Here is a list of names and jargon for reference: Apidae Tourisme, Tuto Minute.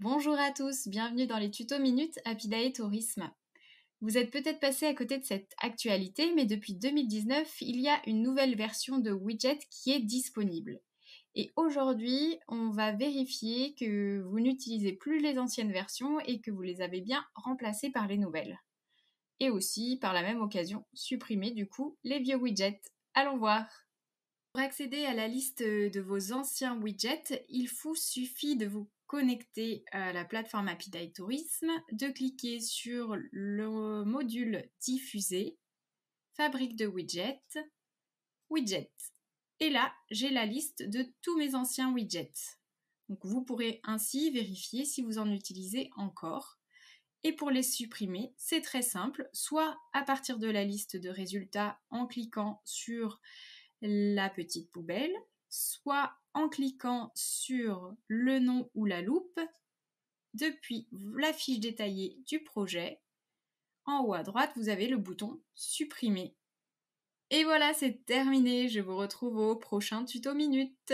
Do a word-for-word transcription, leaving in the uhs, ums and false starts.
Bonjour à tous, bienvenue dans les Tuto Minute Apidae Tourisme. Vous êtes peut-être passé à côté de cette actualité, mais depuis deux mille dix-neuf, il y a une nouvelle version de widget qui est disponible. Et aujourd'hui, on va vérifier que vous n'utilisez plus les anciennes versions et que vous les avez bien remplacées par les nouvelles. Et aussi, par la même occasion, supprimer du coup les vieux widgets. Allons voir! Pour accéder à la liste de vos anciens widgets, il vous suffit de vous connecter à la plateforme Apidae Tourisme, de cliquer sur le module Diffuser, Fabrique de widgets, Widgets. Et là, j'ai la liste de tous mes anciens widgets. Donc vous pourrez ainsi vérifier si vous en utilisez encore. Et pour les supprimer, c'est très simple, soit à partir de la liste de résultats en cliquant sur la petite poubelle, soit en cliquant sur le nom ou la loupe, depuis la fiche détaillée du projet. En haut à droite, vous avez le bouton Supprimer. Et voilà, c'est terminé. Je vous retrouve au prochain Tuto Minute.